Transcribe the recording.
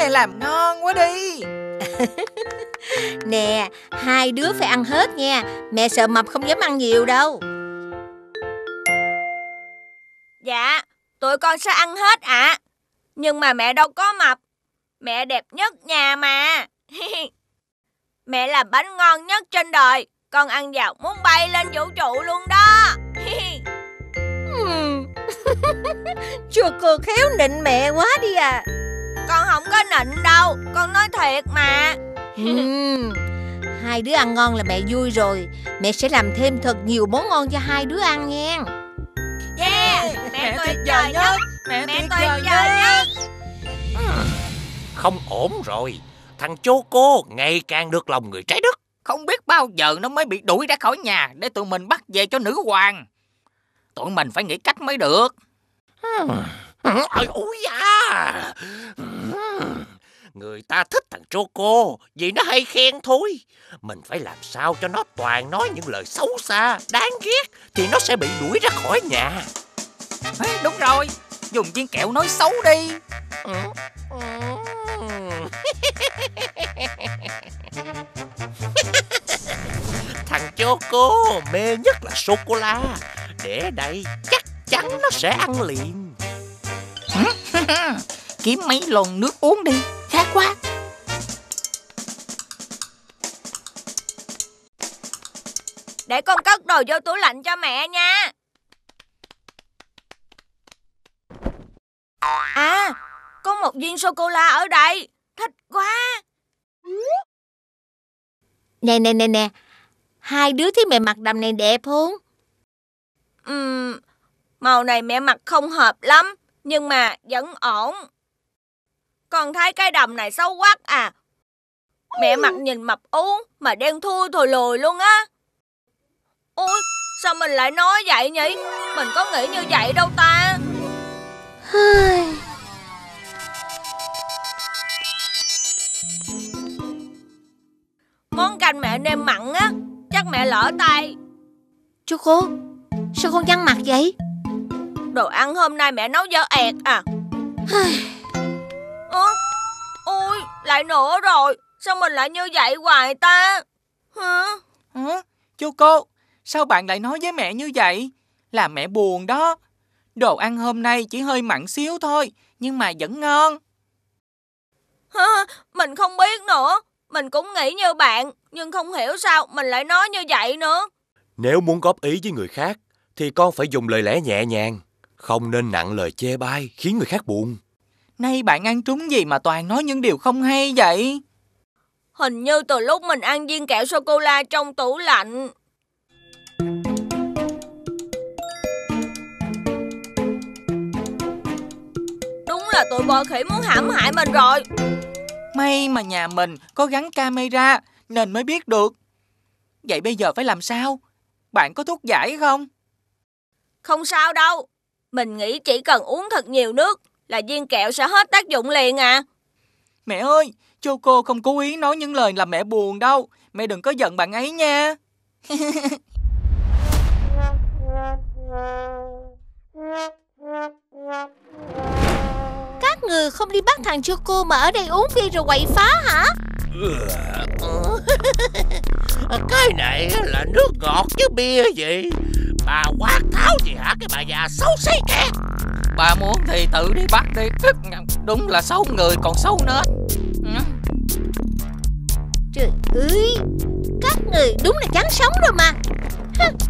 này làm ngon quá đi. Nè, hai đứa phải ăn hết nha. Mẹ sợ mập không dám ăn nhiều đâu. Dạ, tụi con sẽ ăn hết ạ. Nhưng mà mẹ đâu có mập. Mẹ đẹp nhất nhà mà. Mẹ làm bánh ngon nhất trên đời. Con ăn vào muốn bay lên vũ trụ luôn đó. Chưa cô khéo nịnh mẹ quá đi à. Con không có nịnh đâu, con nói thiệt mà. Hai đứa ăn ngon là mẹ vui rồi. Mẹ sẽ làm thêm thật nhiều món ngon cho hai đứa ăn nha. Yeah, mẹ tuyệt vời nhất. Mẹ tuyệt vời nhất. Không ổn rồi. Thằng Choco ngày càng được lòng người trái đất. Không biết bao giờ nó mới bị đuổi ra khỏi nhà để tụi mình bắt về cho nữ hoàng. Tụi mình phải nghĩ cách mới được. Ôi da. Người ta thích thằng Choco vì nó hay khen thôi. Mình phải làm sao cho nó toàn nói những lời xấu xa, đáng ghét, thì nó sẽ bị đuổi ra khỏi nhà. Đúng rồi, dùng viên kẹo nói xấu đi. Thằng Choco mê nhất là sô-cô-la. Để đây chắc chắn nó sẽ ăn liền. Kiếm mấy lon nước uống đi, khát quá. Để con cất đồ vô tủ lạnh cho mẹ nha. À, có một viên sô-cô-la ở đây. Thích quá. Nè, hai đứa thấy mẹ mặc đầm này đẹp không? Màu này mẹ mặc không hợp lắm. Nhưng mà vẫn ổn. Con thấy cái đầm này xấu quắc à. Mẹ mặc nhìn mập ú mà đen thui thùi lùi luôn á. Ôi, sao mình lại nói vậy nhỉ? Mình có nghĩ như vậy đâu ta. Món canh mẹ nêm mặn á. Chắc mẹ lỡ tay. Choco, sao con nhăn mặt vậy? Đồ ăn hôm nay mẹ nấu dở ẹt à. Ôi, lại nữa rồi. Sao mình lại như vậy hoài ta? Choco, sao bạn lại nói với mẹ như vậy? Làm mẹ buồn đó. Đồ ăn hôm nay chỉ hơi mặn xíu thôi, nhưng mà vẫn ngon. Mình không biết nữa. Mình cũng nghĩ như bạn, nhưng không hiểu sao mình lại nói như vậy nữa. Nếu muốn góp ý với người khác thì con phải dùng lời lẽ nhẹ nhàng, không nên nặng lời chê bai khiến người khác buồn. Nay bạn ăn trúng gì mà toàn nói những điều không hay vậy? Hình như từ lúc mình ăn viên kẹo sô-cô-la trong tủ lạnh. Đúng là tụi bò khỉ muốn hãm hại mình rồi. May mà nhà mình có gắn camera nên mới biết được. Vậy bây giờ phải làm sao? Bạn có thuốc giải không? Không sao đâu. Mình nghĩ chỉ cần uống thật nhiều nước là viên kẹo sẽ hết tác dụng liền à. Mẹ ơi, Choco không cố ý nói những lời làm mẹ buồn đâu. Mẹ đừng có giận bạn ấy nha. Các người không đi bắt thằng Choco mà ở đây uống bia rồi quậy phá hả? Cái này là nước ngọt chứ bia gì. Bà quát tháo gì hả cái bà già xấu xí kìa. Bà muốn thì tự đi bắt đi. Đúng là xấu người còn xấu nết. Trời ơi, các người đúng là chán sống rồi mà.